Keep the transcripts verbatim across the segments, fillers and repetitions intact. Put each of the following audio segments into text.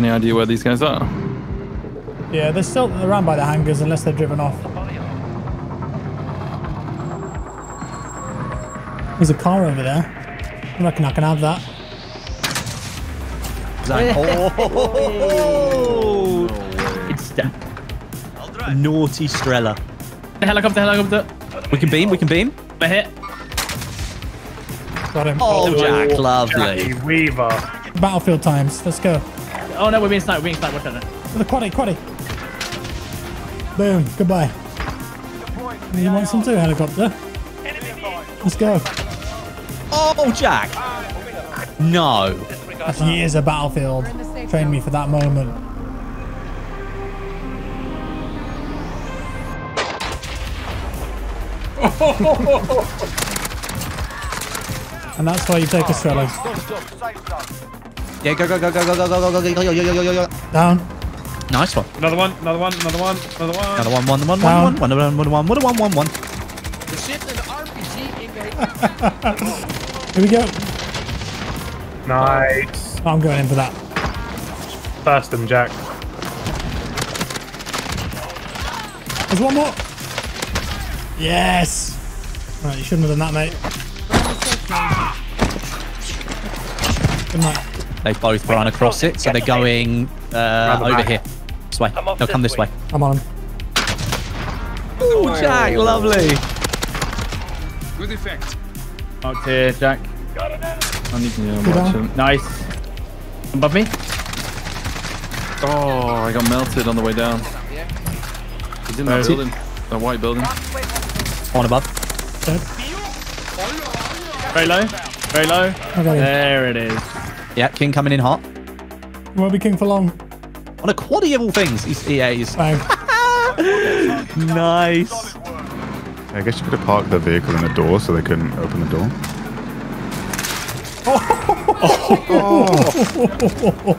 Any idea where these guys are? Yeah, they're still around by the hangars unless they're driven off. There's a car over there. I reckon I can have that. Oh, oh, oh. It's that naughty Strella. The helicopter, helicopter. We can beam, we can beam. We're hit. Got him. Oh, Jack, lovely. Jackie Weaver. Battlefield times. Let's go. Oh no, we're being sniped. We're being sniped. What's happening? The quaddy, quaddy. Boom. Goodbye. You want some too, helicopter? Let's go. Oh, Jack. No. That's years of Battlefield. Trained me for that moment. And that's why you take a Strello. Yeah, go, go, go, go, go, go, go, go, go, go, go, go, go, down. Nice one. Another one, another one, another one, another one. Another one, one, one, one, one, one, one, one, one, one, one. The ship and the R P G in. Here we go. Nice. Oh, I'm going in for that. Burst them, Jack. There's one more. Yes. Right, you shouldn't have done that, mate. Good night. They both ran across it, so they're going uh, over here. This way. They'll come this way. I'm on them. Oh, Jack, lovely. Good effect. Out here, Jack. Got it. I need to know watch him. Nice. Above me. Oh, I got melted on the way down. He's in that building. That white building. On above. Dead. Very low. Very low. There it is. Yeah, King coming in hot. Won't be King for long. On a quaddy of all things. He's, yeah, he's... Nice. I guess you could have parked the vehicle in a door so they couldn't open the door. Oh. Oh.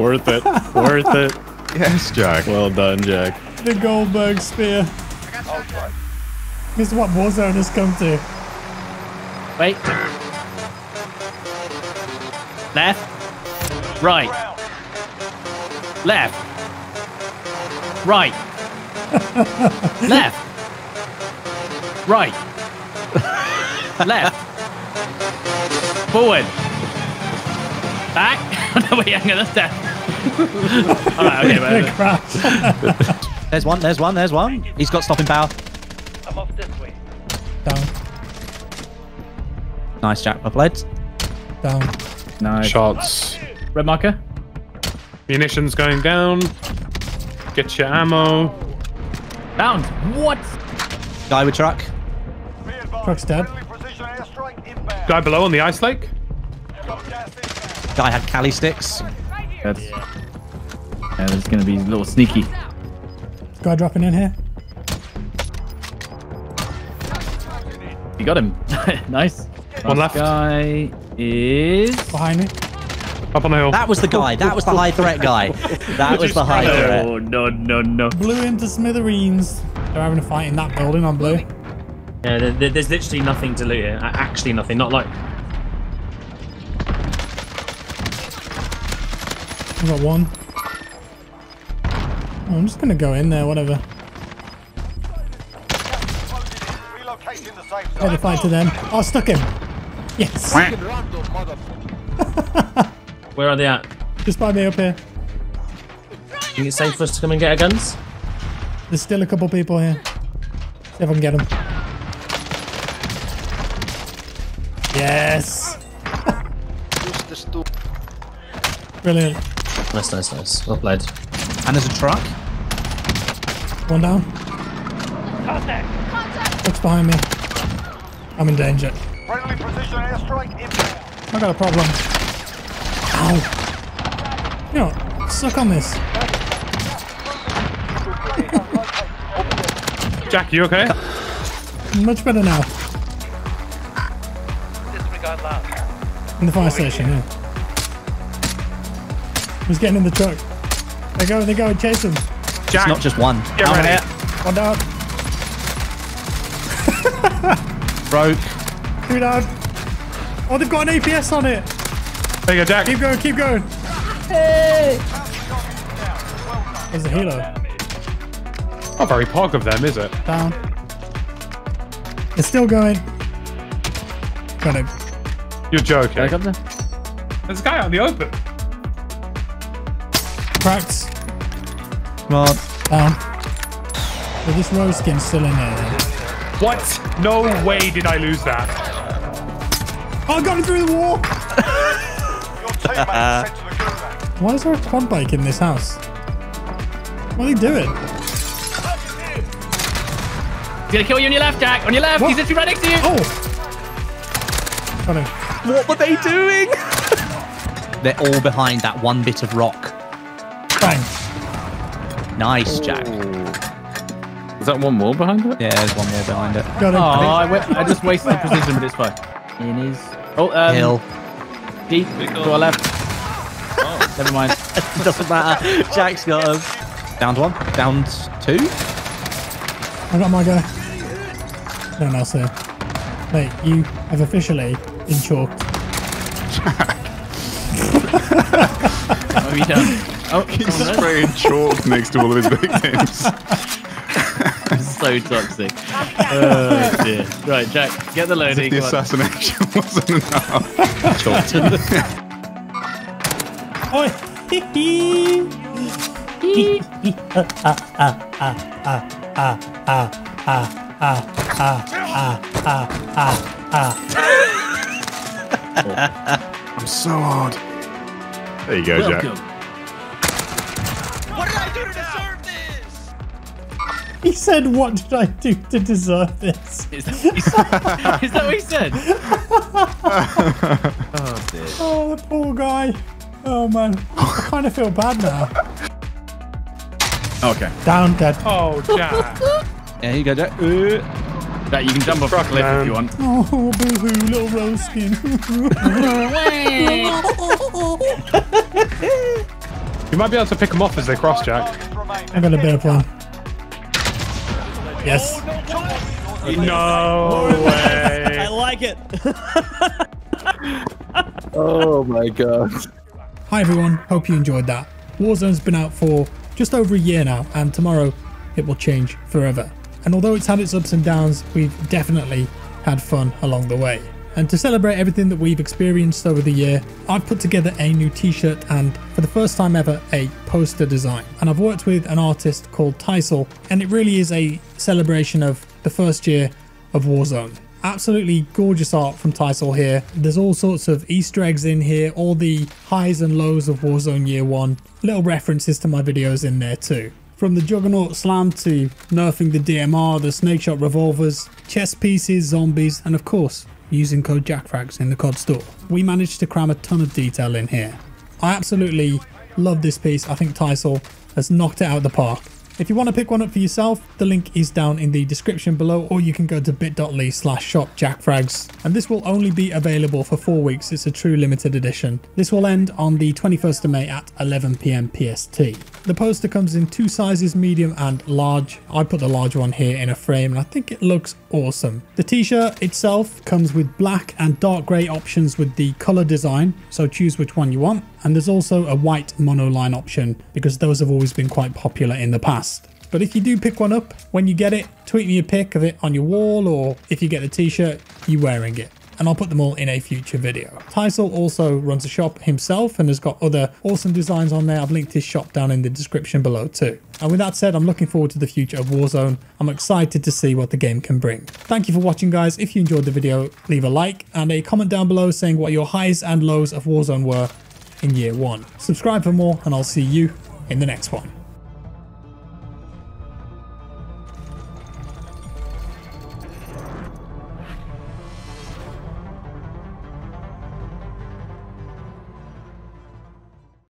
Worth it. Worth it. Yes, Jack. Well done, Jack. The Goldberg spear. This is what Warzone has come to. Wait. Left. Right. Left. Right. Left. Right. Left. Forward. Back. No, wait, I'm gonna step. All right, okay, whatever. There's one, there's one, there's one. He's got stopping power. I'm off this way. Down. Nice, Jack. Up leads. Down. Nice. Shots. Red marker. Munitions going down. Get your ammo. Down. What? Guy with truck. Truck's dead. Guy below on the ice lake. Guy had Cali sticks. Good. Yeah, there's going to be a little sneaky. Guy dropping in here. You got him. Nice. One last left. Guy is... behind me. Up on the hill. That was the guy. That was the high threat guy. That was the high threat. Oh, no, no, no. Blew into smithereens. They're having a fight in that building on blue. Yeah, there's literally nothing to loot here. Actually nothing, not like... I got one. Oh, I'm just going to go in there, whatever. Pay the fight to them. Oh, I stuck him. Yes. Where are they at? Just by me up here. Is it safe for us to come and get our guns? There's still a couple people here. See if I can get them. Yes! Brilliant. Nice, nice, nice. Well played. And there's a truck. One down. Contact. Contact. What's behind me? I'm in danger. Friendly precision airstrike inbound. I got a problem. Ow. You know what? Suck on this. Jack, you okay? Much better now. In the fire station, yeah. He's getting in the truck. They go, they go and chase him. Jack, it's not just one. Get right here. One down. Broke. Two down. Oh, they've got an A P S on it. There you go, Jack. Keep going, keep going. Hey! There's a helo. Not very pog of them, is it? Down. It's still going. Got him. You're joking. I got there. There's a guy out in the open. Cracks. Come on. Down. But this rose skin's still in there. What? No way did I lose that. Oh, I got him through the wall. Why is there a quad bike in this house? What are you doing? He's gonna kill you on your left, Jack. On your left. What? He's literally right next to you. Oh. Got him. What were they doing? They're all behind that one bit of rock. Bang. Nice, oh. Jack. Is that one more behind it? Yeah, there's one more behind it. Got him. Oh, I, went, I just wasted the precision, but it's fine. In his... Oh, um... Hill. Deep to our left. Oh, never mind. It doesn't matter. Jack's got him. Down one. Down two. I got my guy. No one else there. Wait, you have officially been chalked. Jack. What have you done? Oh, he's spraying chalk next to all of his victims. So toxic. Oh dear. Right, Jack, get the loading. The assassination wasn't enough. Oi! I'm so hard. There you go, welcome. Jack. What did I do to deserve? He said, what did I do to deserve this? Is that what he said? Is that what he said? Oh, dear. Oh, the poor guy. Oh, man. I kind of feel bad now. Okay. Down, dead. Oh, Jack. There you go, Jack. Uh, Jack, you can jump off a cliff if you want. Oh, boo-hoo, little rose skin. You might be able to pick them off as they cross, Jack. I've got a bit of fun. Yes. Oh, no, no way. I like it. Oh my god. Hi everyone. Hope you enjoyed that. Warzone's been out for just over a year now, and tomorrow it will change forever. And although it's had its ups and downs, we've definitely had fun along the way. And to celebrate everything that we've experienced over the year, I've put together a new t-shirt and, for the first time ever, a poster design. And I've worked with an artist called Tysall, and it really is a celebration of the first year of Warzone. Absolutely gorgeous art from Tysall here. There's all sorts of Easter eggs in here, all the highs and lows of Warzone year one. Little references to my videos in there too. From the Juggernaut Slam to nerfing the D M R, the Snakeshot revolvers, chess pieces, zombies, and of course, using code Jackfrags in the C O D store. We managed to cram a ton of detail in here. I absolutely love this piece. I think Tysall has knocked it out of the park. If you want to pick one up for yourself, the link is down in the description below, or you can go to bit.ly slash shop Jackfrags. And this will only be available for four weeks. It's a true limited edition. This will end on the twenty-first of May at eleven p m P S T. The poster comes in two sizes, medium and large. I put the large one here in a frame and I think it looks awesome. The t-shirt itself comes with black and dark grey options with the colour design, so choose which one you want. And there's also a white monoline option because those have always been quite popular in the past. But if you do pick one up, when you get it, tweet me a pic of it on your wall, or if you get the t-shirt, you wearing it. And I'll put them all in a future video. Tysall also runs a shop himself and has got other awesome designs on there. I've linked his shop down in the description below too. And with that said, I'm looking forward to the future of Warzone. I'm excited to see what the game can bring. Thank you for watching, guys. If you enjoyed the video, leave a like and a comment down below saying what your highs and lows of Warzone were in year one. Subscribe for more, and I'll see you in the next one.